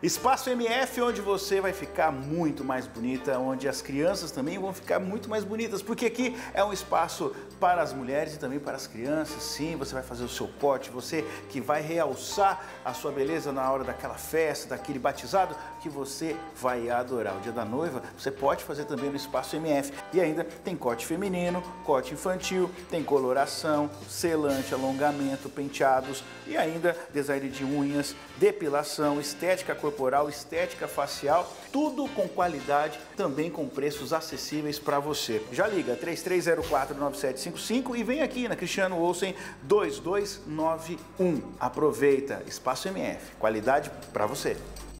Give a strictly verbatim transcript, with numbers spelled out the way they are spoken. Espaço M F, onde você vai ficar muito mais bonita, onde as crianças também vão ficar muito mais bonitas, porque aqui é um espaço para as mulheres e também para as crianças. Sim, você vai fazer o seu corte, você que vai realçar a sua beleza na hora daquela festa, daquele batizado, que você vai adorar. O dia da noiva você pode fazer também no Espaço M F. E ainda tem corte feminino, corte infantil, tem coloração, selante, alongamento, penteados e ainda design de unhas, depilação, estética corporal, estética facial, tudo com qualidade, também com preços acessíveis para você. Já liga três três zero quatro, nove sete cinco cinco e vem aqui na Cristiano Olsen dois dois nove um. Aproveita, Espaço M F, qualidade para você.